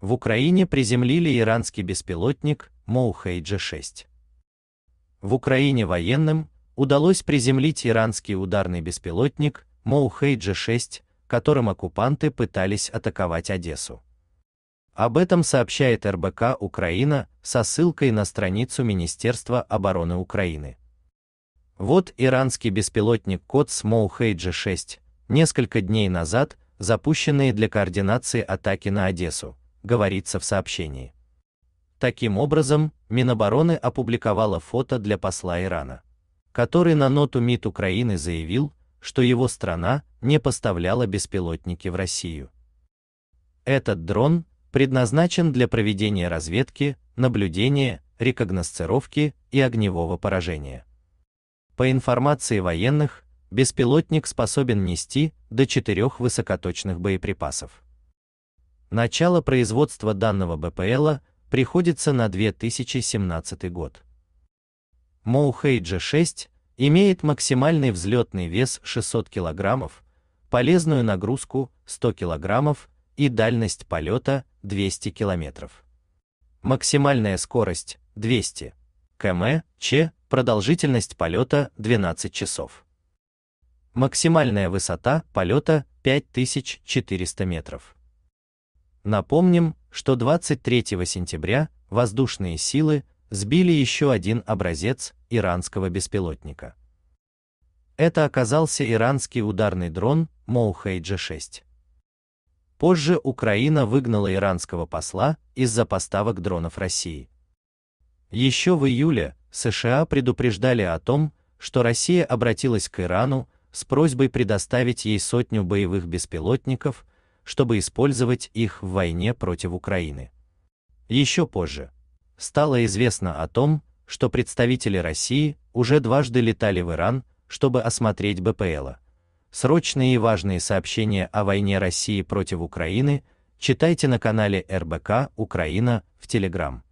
В Украине приземлили иранский беспилотник Mohajer-6. В Украине военным удалось приземлить иранский ударный беспилотник Mohajer-6, которым оккупанты пытались атаковать Одессу. Об этом сообщает РБК Украина со ссылкой на страницу Министерства обороны Украины. Вот иранский беспилотник Qods Mohajer-6, несколько дней назад запущенные для координации атаки на Одессу, говорится в сообщении. Таким образом, Минобороны опубликовала фото для посла Ирана, который на ноту МИД Украины заявил, что его страна не поставляла беспилотники в Россию. Этот дрон предназначен для проведения разведки, наблюдения, рекогносцировки и огневого поражения. По информации военных, беспилотник способен нести до 4 высокоточных боеприпасов. Начало производства данного БПЛа приходится на 2017 год. Mohajer-6 имеет максимальный взлетный вес 600 кг, полезную нагрузку 100 кг и дальность полета 200 км. Максимальная скорость 200 км/ч, продолжительность полета 12 часов. Максимальная высота полета 5400 метров. Напомним, что 23 сентября воздушные силы сбили еще один образец иранского беспилотника. Это оказался иранский ударный дрон Mohajer-6. Позже Украина выгнала иранского посла из-за поставок дронов России. Еще в июле США предупреждали о том, что Россия обратилась к Ирану с просьбой предоставить ей 100 боевых беспилотников, чтобы использовать их в войне против Украины. Еще позже стало известно о том, что представители России уже дважды летали в Иран, чтобы осмотреть БПЛ. Срочные и важные сообщения о войне России против Украины читайте на канале РБК Украина в Telegram.